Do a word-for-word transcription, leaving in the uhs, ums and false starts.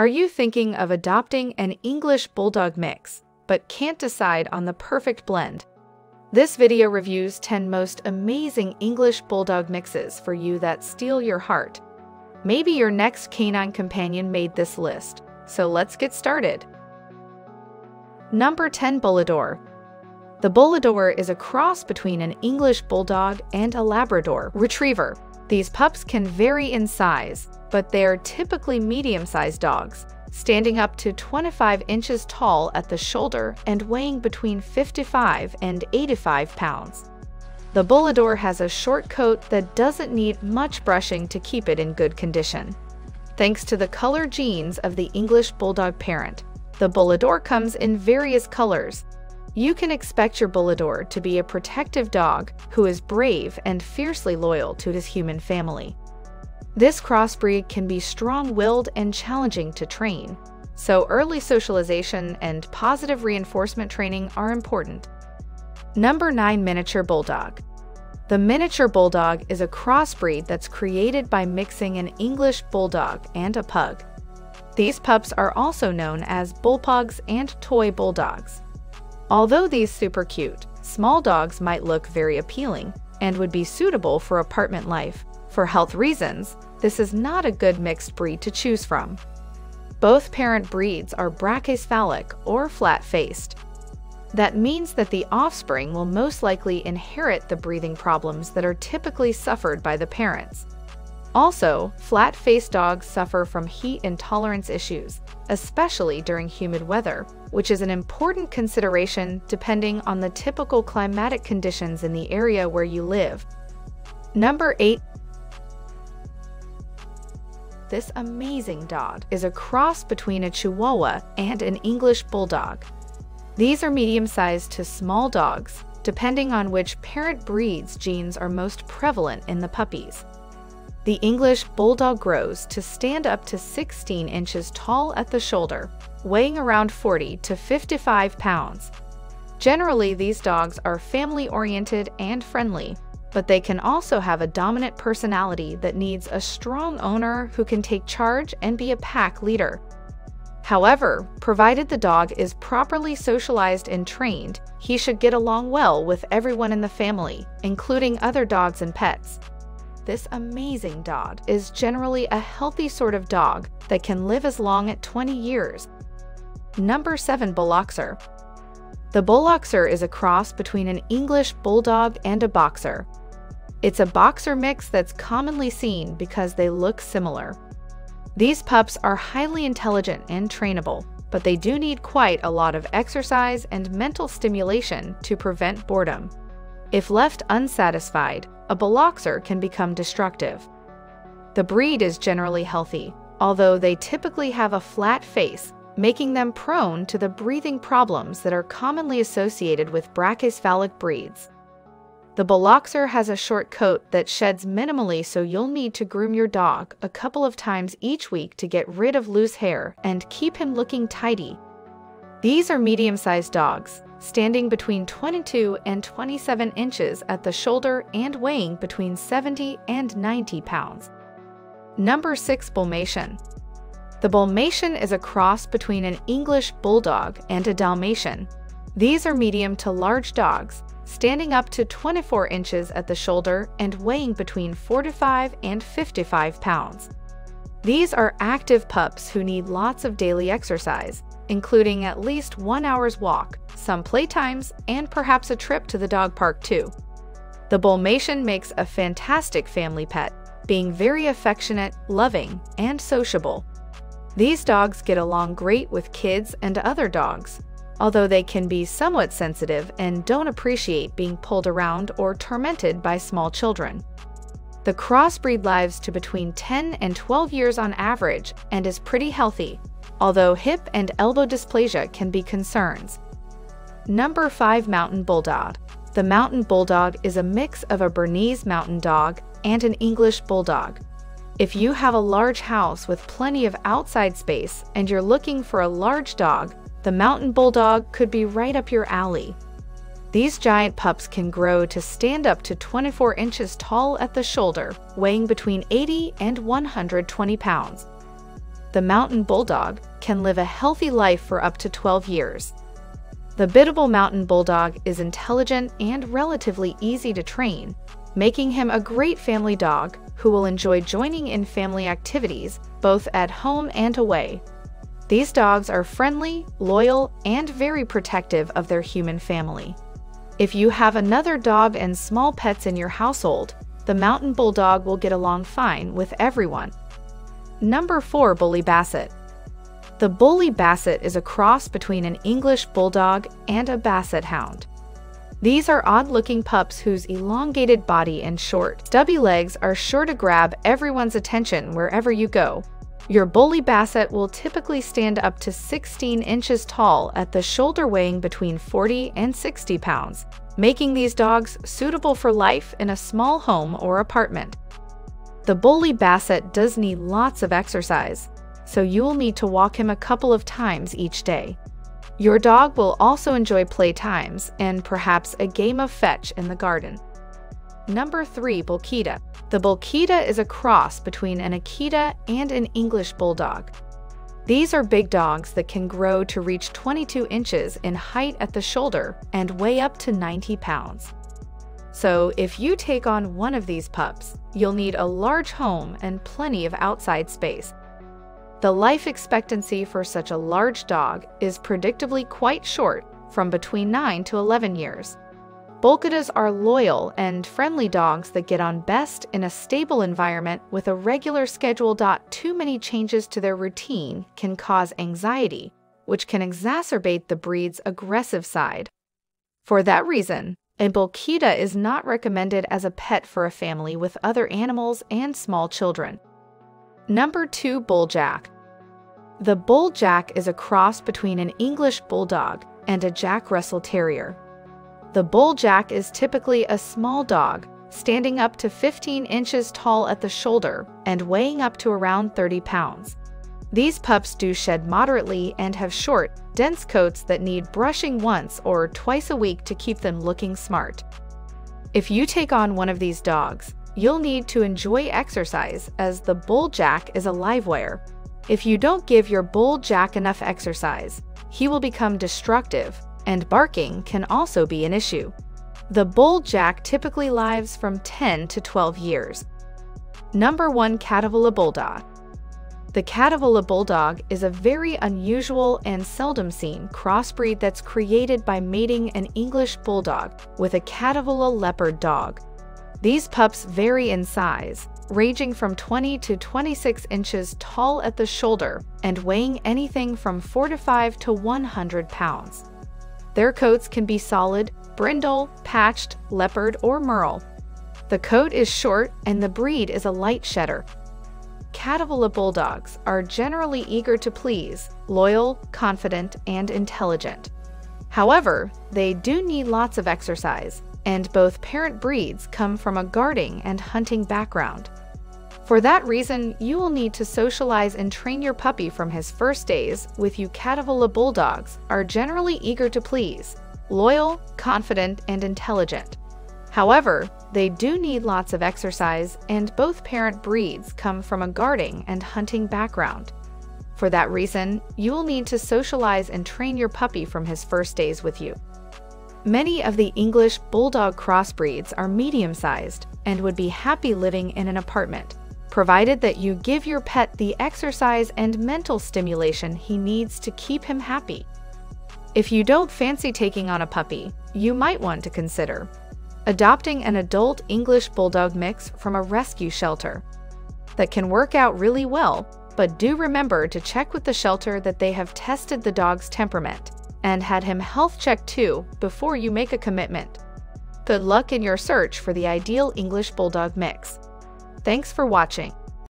Are you thinking of adopting an English Bulldog mix, but can't decide on the perfect blend? This video reviews ten most amazing English Bulldog mixes for you that steal your heart. Maybe your next canine companion made this list, so let's get started. Number ten. Bullador. The Bullador is a cross between an English Bulldog and a Labrador Retriever. These pups can vary in size, but they are typically medium-sized dogs, standing up to twenty-five inches tall at the shoulder and weighing between fifty-five and eighty-five pounds. The Bullador has a short coat that doesn't need much brushing to keep it in good condition. Thanks to the color genes of the English Bulldog parent, the Bullador comes in various colors. You can expect your Bullador to be a protective dog who is brave and fiercely loyal to his human family. This crossbreed can be strong-willed and challenging to train, so early socialization and positive reinforcement training are important. Number nine. Miniature Bulldog. The Miniature Bulldog is a crossbreed that's created by mixing an English Bulldog and a pug. These pups are also known as Bullpugs and Toy Bulldogs. Although these super cute, small dogs might look very appealing and would be suitable for apartment life, for health reasons, this is not a good mixed breed to choose from. Both parent breeds are brachycephalic or flat-faced. That means that the offspring will most likely inherit the breathing problems that are typically suffered by the parents. Also, flat-faced dogs suffer from heat intolerance issues, especially during humid weather, which is an important consideration depending on the typical climatic conditions in the area where you live. Number eight. This amazing dog is a cross between a Chihuahua and an English Bulldog. These are medium-sized to small dogs, depending on which parent breed's genes are most prevalent in the puppies. The English Bulldog grows to stand up to sixteen inches tall at the shoulder, weighing around forty to fifty-five pounds. Generally, these dogs are family-oriented and friendly, but they can also have a dominant personality that needs a strong owner who can take charge and be a pack leader. However, provided the dog is properly socialized and trained, he should get along well with everyone in the family, including other dogs and pets. This amazing dog is generally a healthy sort of dog that can live as long as twenty years. Number seven. Bulloxer. The Bulloxer is a cross between an English Bulldog and a Boxer. It's a boxer mix that's commonly seen because they look similar. These pups are highly intelligent and trainable, but they do need quite a lot of exercise and mental stimulation to prevent boredom. If left unsatisfied, a Bulloxer can become destructive. The breed is generally healthy, although they typically have a flat face, making them prone to the breathing problems that are commonly associated with brachycephalic breeds. The Bulloxer has a short coat that sheds minimally, so you'll need to groom your dog a couple of times each week to get rid of loose hair and keep him looking tidy. These are medium-sized dogs, standing between twenty-two and twenty-seven inches at the shoulder and weighing between seventy and ninety pounds. Number six. Bulmatian. The Bulmatian is a cross between an English Bulldog and a Dalmatian. These are medium to large dogs, standing up to twenty-four inches at the shoulder and weighing between forty-five and fifty-five pounds. These are active pups who need lots of daily exercise, including at least one hour's walk, some playtimes, and perhaps a trip to the dog park too. The Bulmatian makes a fantastic family pet, being very affectionate, loving, and sociable. These dogs get along great with kids and other dogs, although they can be somewhat sensitive and don't appreciate being pulled around or tormented by small children. The crossbreed lives to between ten and twelve years on average and is pretty healthy, although hip and elbow dysplasia can be concerns. Number five. Mountain Bulldog. The Mountain Bulldog is a mix of a Bernese Mountain Dog and an English Bulldog. If you have a large house with plenty of outside space and you're looking for a large dog, the Mountain Bulldog could be right up your alley. These giant pups can grow to stand up to twenty-four inches tall at the shoulder, weighing between eighty and one hundred twenty pounds. the Mountain Bulldog can live a healthy life for up to twelve years. The biddable Mountain Bulldog is intelligent and relatively easy to train, making him a great family dog who will enjoy joining in family activities both at home and away. These dogs are friendly, loyal, and very protective of their human family. If you have another dog and small pets in your household, the Mountain Bulldog will get along fine with everyone. Number four. Bully Basset. The Bully Basset is a cross between an English Bulldog and a Basset Hound. These are odd-looking pups whose elongated body and short, stubby legs are sure to grab everyone's attention wherever you go. Your Bully Basset will typically stand up to sixteen inches tall at the shoulder, weighing between forty and sixty pounds, making these dogs suitable for life in a small home or apartment. The Bully Basset does need lots of exercise, so you will need to walk him a couple of times each day. Your dog will also enjoy play times and perhaps a game of fetch in the garden. Number three. Bulkita. The Bulkita is a cross between an Akita and an English Bulldog. These are big dogs that can grow to reach twenty-two inches in height at the shoulder and weigh up to ninety pounds. So if you take on one of these pups, you'll need a large home and plenty of outside space. The life expectancy for such a large dog is predictably quite short, from between nine to eleven years. Bulkitas are loyal and friendly dogs that get on best in a stable environment with a regular schedule. Too many changes to their routine can cause anxiety, which can exacerbate the breed's aggressive side. For that reason, a Bulkita is not recommended as a pet for a family with other animals and small children. Number two. Bulljack. The Bulljack is a cross between an English Bulldog and a Jack Russell Terrier. The Bulljack is typically a small dog, standing up to fifteen inches tall at the shoulder and weighing up to around thirty pounds. These pups do shed moderately and have short, dense coats that need brushing once or twice a week to keep them looking smart. If you take on one of these dogs, you'll need to enjoy exercise, as the Bulljack is a live wire. If you don't give your Bulljack enough exercise, he will become destructive, and barking can also be an issue. The Bulljack typically lives from ten to twelve years. Number one. Catahoula Bulldog. The Catahoula Bulldog is a very unusual and seldom seen crossbreed that's created by mating an English Bulldog with a Catahoula Leopard Dog. These pups vary in size, ranging from twenty to twenty-six inches tall at the shoulder and weighing anything from forty-five to one hundred pounds. Their coats can be solid, brindle, patched, leopard, or merle. The coat is short and the breed is a light shedder. Catahoula Bulldogs are generally eager to please, loyal, confident, and intelligent. However, they do need lots of exercise, and both parent breeds come from a guarding and hunting background. For that reason, you will need to socialize and train your puppy from his first days with you. Catahoula Bulldogs are generally eager to please, loyal, confident, and intelligent. However, they do need lots of exercise, and both parent breeds come from a guarding and hunting background. For that reason, you will need to socialize and train your puppy from his first days with you. Many of the English Bulldog crossbreeds are medium-sized and would be happy living in an apartment, provided that you give your pet the exercise and mental stimulation he needs to keep him happy. If you don't fancy taking on a puppy, you might want to consider adopting an adult English Bulldog mix from a rescue shelter. That can work out really well, but do remember to check with the shelter that they have tested the dog's temperament and had him health checked too before you make a commitment. Good luck in your search for the ideal English Bulldog mix. Thanks for watching.